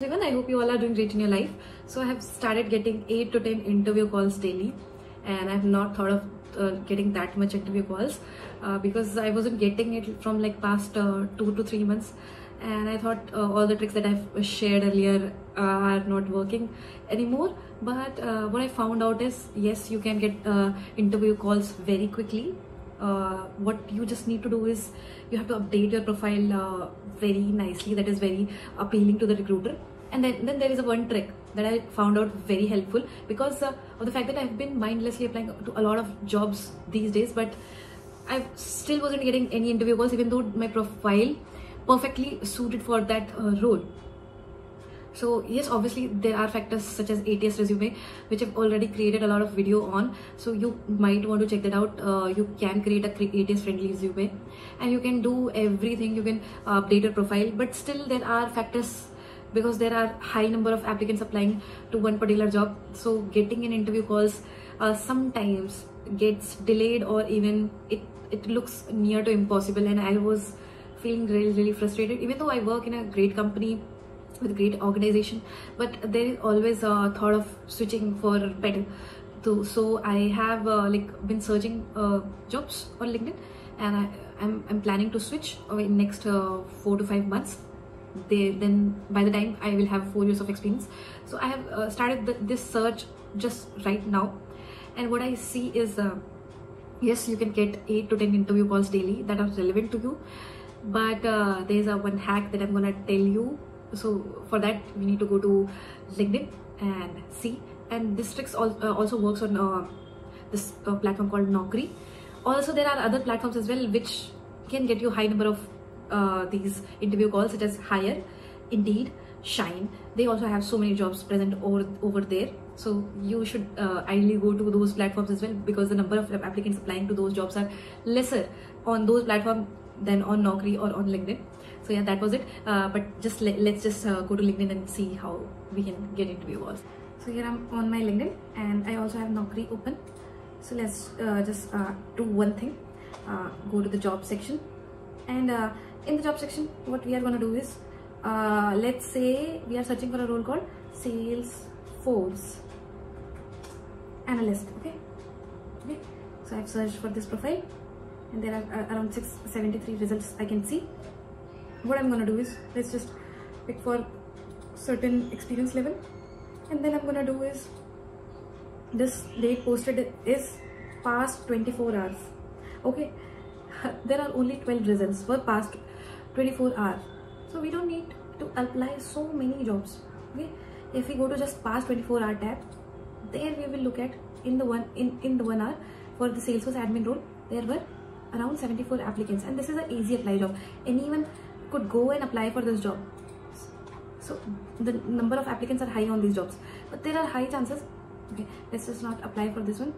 Everyone, I hope you all are doing great in your life. So I have started getting 8 to 10 interview calls daily, and I have not thought of getting that much interview calls because I wasn't getting it from like past 2 to 3 months, and I thought all the tricks that I've shared earlier are not working anymore. But what I found out is, yes, you can get interview calls very quickly. What you just need to do is you have to update your profile very nicely, that is very appealing to the recruiter. And then there is one trick that I found out very helpful because of the fact that I've been mindlessly applying to a lot of jobs these days, but I still wasn't getting any interview calls even though my profile perfectly suited for that role. So yes, obviously there are factors such as ATS resume, which I've already created a lot of video on. So you might want to check that out. You can create a ATS friendly resume and you can do everything. You can update your profile, but still there are factors because there are high number of applicants applying to one particular job. So getting an interview calls sometimes gets delayed, or even it looks near to impossible. And I was feeling really frustrated, even though I work in a great company with great organization, but there is always a thought of switching for better. So I have like been searching jobs on LinkedIn, and I'm planning to switch in next 4 to 5 months. Then by the time I will have 4 years of experience. So I have started this search just right now, and what I see is, yes, you can get 8 to 10 interview calls daily that are relevant to you, but there's one hack that I'm gonna tell you. So for that we need to go to LinkedIn and see, and this trick also works on this platform called Naukri. Also there are other platforms as well which can get you high number of these interview calls, such as Hire, Indeed, Shine. They also have so many jobs present over there, so you should ideally go to those platforms as well, because the number of applicants applying to those jobs are lesser on those platforms than on Naukri or on LinkedIn. So yeah, that was it. But just let's just go to LinkedIn and see how we can get interview calls. So here I'm on my LinkedIn, and I also have Naukri open. So let's just do one thing. Go to the job section, and in the job section, what we are gonna do is, let's say we are searching for a role called Salesforce Analyst. Okay. So I've searched for this profile, and there are around 673 results I can see. What I'm gonna do is, let's just pick for certain experience level, and then I'm gonna do is, this date posted is past 24 hours. Okay, there are only 12 results for past 24 hours, so we don't need to apply so many jobs. Okay, if we go to just past 24-hour tab, there we will look at in the one hour for the Salesforce admin role, there were around 74 applicants, and this is an easy apply job. Anyone could go and apply for this job. So the number of applicants are high on these jobs, but there are high chances. Okay, let's just not apply for this one.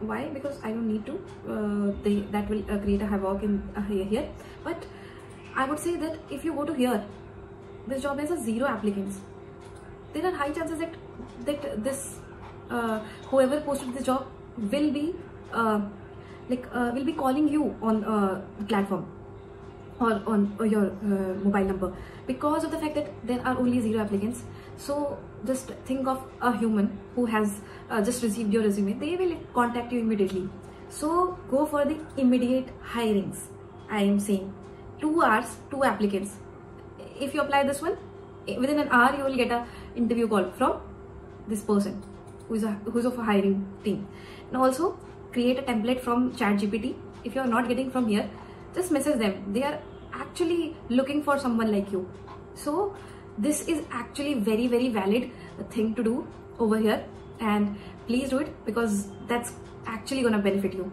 Why? Because I don't need to. That will create a havoc in here. But I would say that if you go to here, this job has 0 applicants. There are high chances that this whoever posted this job will be will be calling you on the platform, or on your mobile number, because of the fact that there are only 0 applicants. So just think of a human who has just received your resume. They will contact you immediately. So go for the immediate hirings. I am saying 2 hours, 2 applicants. If you apply this one, within an hour you will get an interview call from this person who's of a hiring team. And also create a template from ChatGPT. If you are not getting from here, just message them. They are actually looking for someone like you. So this is actually very valid thing to do over here, and please do it, because that's actually gonna benefit you.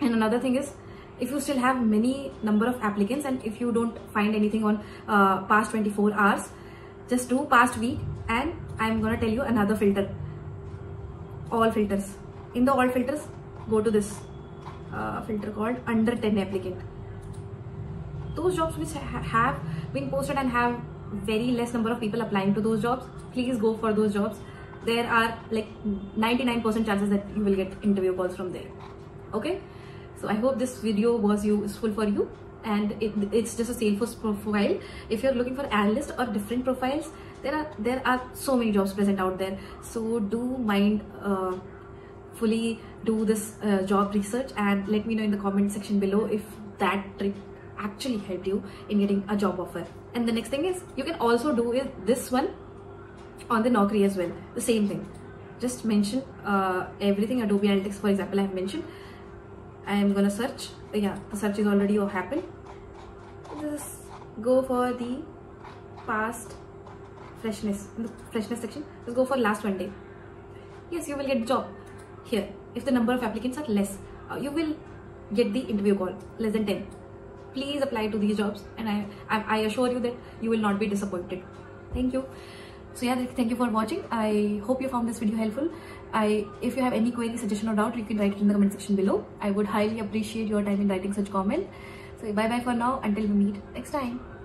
And another thing is, if you still have many number of applicants, and if you don't find anything on past 24 hours, just do past week, and I'm gonna tell you another filter. All filters. In the all filters, go to this filter called under 10 applicant. Those jobs which have been posted and have very less number of people applying to those jobs, please go for those jobs. There are like 99% chances that you will get interview calls from there. Okay, so I hope this video was useful for you, and it's just a Salesforce profile. If you're looking for analysts or different profiles, there are so many jobs present out there. So do mind fully do this job research, and let me know in the comment section below if that trick actually helped you in getting a job offer. And the next thing is, you can also do is this one on the Naukri as well, the same thing. Just mention everything. Adobe Analytics, for example, I have mentioned. I am gonna search. Yeah, the search is already happened. Just go for the past freshness. In the freshness section, just go for last 1 day. Yes, you will get the job here. If the number of applicants are less, you will get the interview call, less than 10. Please apply to these jobs, and I assure you that you will not be disappointed. Thank you. So yeah, thank you for watching. I hope you found this video helpful. If you have any query, suggestion or doubt, you can write it in the comment section below. I would highly appreciate your time in writing such comment. So bye bye for now, until we meet next time.